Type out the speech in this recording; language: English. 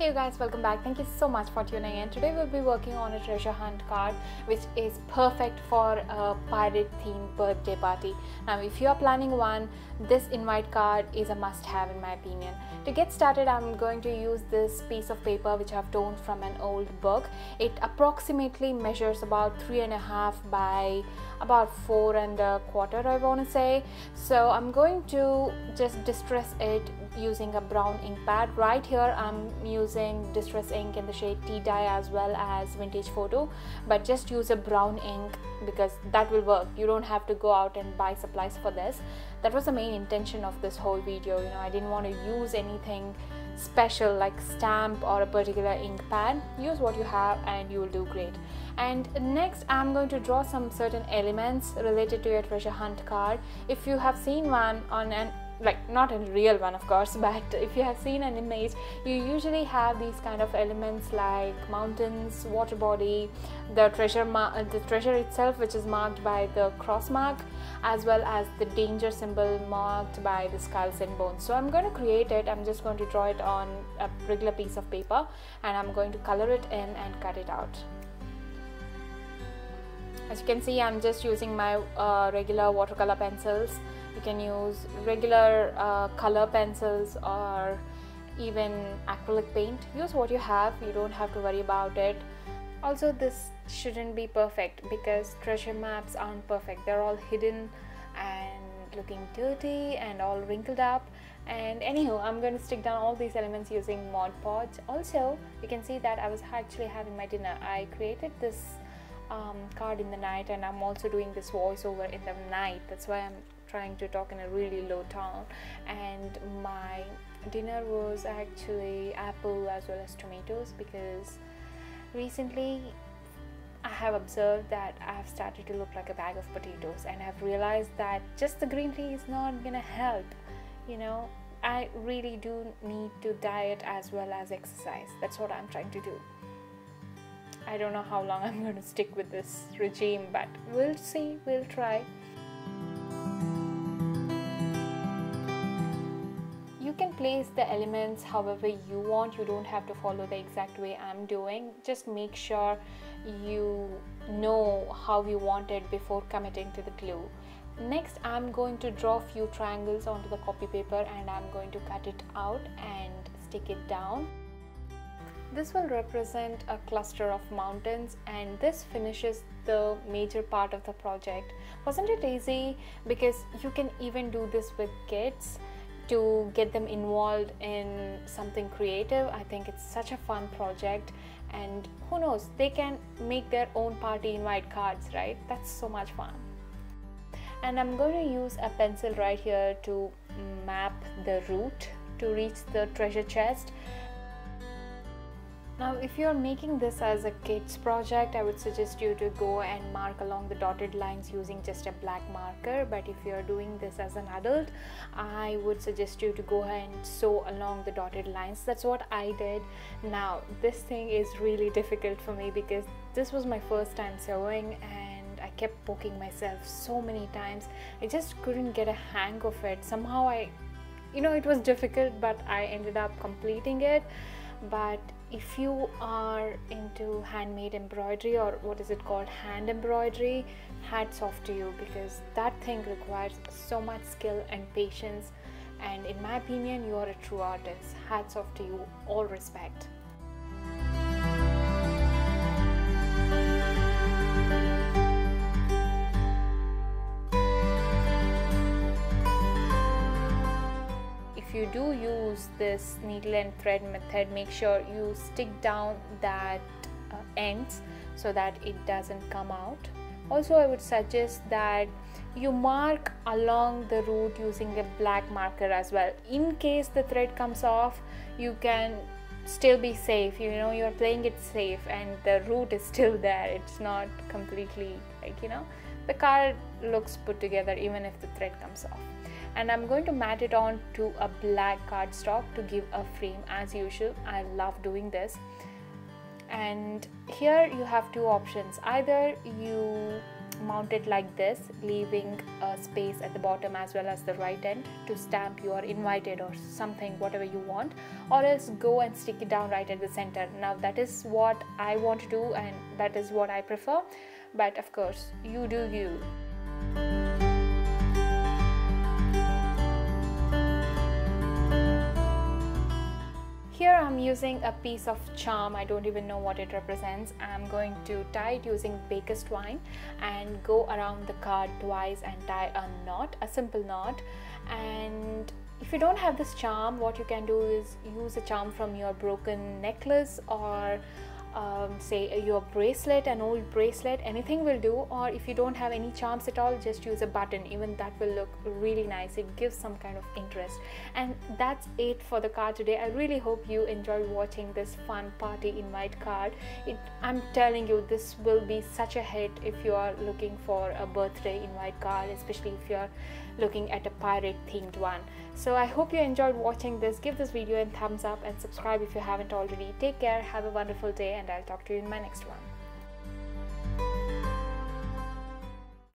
Hey you guys, welcome back. Thank you so much for tuning in. Today we'll be working on a treasure hunt card which is perfect for a pirate themed birthday party. Now if you are planning one, this invite card is a must have in my opinion. To get started, I'm going to use this piece of paper which I've torn from an old book. It approximately measures about 3.5 by about 4.25, I want to say. So I'm going to just distress it using a brown ink pad. Right here I'm using distress ink in the shade Tea Dye as well as Vintage Photo, but just use a brown ink because that will work. You don't have to go out and buy supplies for this. That was the main intention of this whole video. You know, I didn't want to use anything special like stamp or a particular ink pad. Use what you have and you will do great. And next I'm going to draw some certain elements related to your treasure hunt card. If you have seen one on an not a real one of course, but if you have seen an image, you usually have these kind of elements like mountains, water body, the treasure itself, which is marked by the cross mark, as well as the danger symbol marked by the skulls and bones. So I'm going to create it. I'm just going to draw it on a regular piece of paper and I'm going to color it in and cut it out. As you can see, I'm just using my regular watercolor pencils. You can use regular color pencils or even acrylic paint. Use what you have, you don't have to worry about it. Also, this shouldn't be perfect because treasure maps aren't perfect. They're all hidden and looking dirty and all wrinkled up. And anywho, I'm going to stick down all these elements using Mod Podge. Also, you can see that I was actually having my dinner. I created this card in the night and I'm also doing this voiceover in the night. That's why I'm trying to talk in a really low tone, and my dinner was actually apple as well as tomatoes because recently I have observed that I've started to look like a bag of potatoes, and I've realized that just the green tea is not gonna help. You know, I really do need to diet as well as exercise. That's what I'm trying to do. I don't know how long I'm going to stick with this regime, but we'll see, we'll try. You can place the elements however you want. You don't have to follow the exact way I'm doing. Just make sure you know how you want it before committing to the glue. Next, I'm going to draw a few triangles onto the copy paper and I'm going to cut it out and stick it down. This will represent a cluster of mountains, and this finishes the major part of the project. Wasn't it easy? Because you can even do this with kids to get them involved in something creative. I think it's such a fun project, and who knows, they can make their own party invite cards, right? That's so much fun. And I'm going to use a pencil right here to map the route to reach the treasure chest. Now, if you are making this as a kids project, I would suggest you to go and mark along the dotted lines using just a black marker. But if you are doing this as an adult, I would suggest you to go ahead and sew along the dotted lines. That's what I did. Now, this thing is really difficult for me because this was my first time sewing and I kept poking myself so many times. I just couldn't get a hang of it. Somehow it was difficult, but I ended up completing it. But if you are into handmade embroidery, or what is it called, hand embroidery, hats off to you because that thing requires so much skill and patience, and in my opinion you are a true artist. Hats off to you, all respect. If you do use this needle and thread method, make sure you stick down that ends so that it doesn't come out. Also, I would suggest that you mark along the route using a black marker as well. In case the thread comes off, you can still be safe. You know, you're playing it safe and the route is still there. It's not completely the card looks put together even if the thread comes off. And I'm going to mat it on to a black cardstock to give a frame as usual. I love doing this. And here you have two options. Either you mount it like this, leaving a space at the bottom as well as the right end to stamp your invited or something, whatever you want, or else go and stick it down right at the center. Now that is what I want to do and that is what I prefer, but of course you do you. Here I'm using a piece of charm, I don't even know what it represents. I'm going to tie it using baker's twine and go around the card twice and tie a knot, a simple knot. And if you don't have this charm, what you can do is use a charm from your broken necklace or say your bracelet, an old bracelet, anything will do. Or if you don't have any charms at all, just use a button, even that will look really nice. It gives some kind of interest. And that's it for the card today. I really hope you enjoyed watching this fun party invite card. I'm telling you, this will be such a hit if you are looking for a birthday invite card, especially if you're looking at a pirate themed one. So I hope you enjoyed watching this. Give this video a thumbs up and subscribe if you haven't already. Take care, have a wonderful day, and I'll talk to you in my next one.